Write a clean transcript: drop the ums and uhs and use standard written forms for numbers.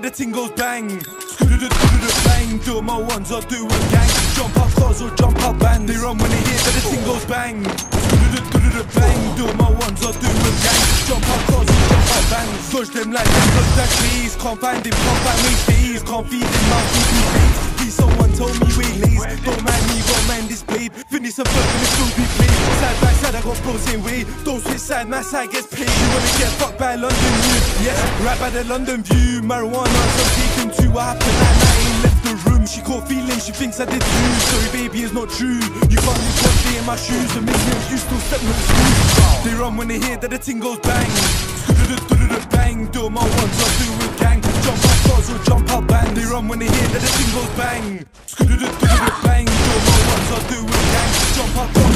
that the ting goes bang. Bang, do my ones are doing gang. Jump up cars or jump up bands. They run when they hear that the ting goes bang. Bang, do my ones are doing gang. Jump up cars or jump up bands. Dodge them like them, dodge that please. Can't find me thieves. Can't feed them, my feet. Please someone told me we lazy. Don't mind me, don't mind this blade. Finish a fuck and it will be played. Side by side I got bros in way. Don't switch side, my side gets paid. You wanna get fucked by London view? Yes, right by the London view. Marijuana, I'm taking two. I happen that night, ain't left the room. She caught feelings, she thinks I did too. Sorry baby, it's not true. You can't live one day in my shoes. The millions, you still step with the screws. They run when they hear that the ting goes bang. Bang, do my ones, I'll do with gang. Jump up cars or jump up bands. They run when they hear that the ting goes bang. Bang, do my ones, I'll do with gang. Jump up.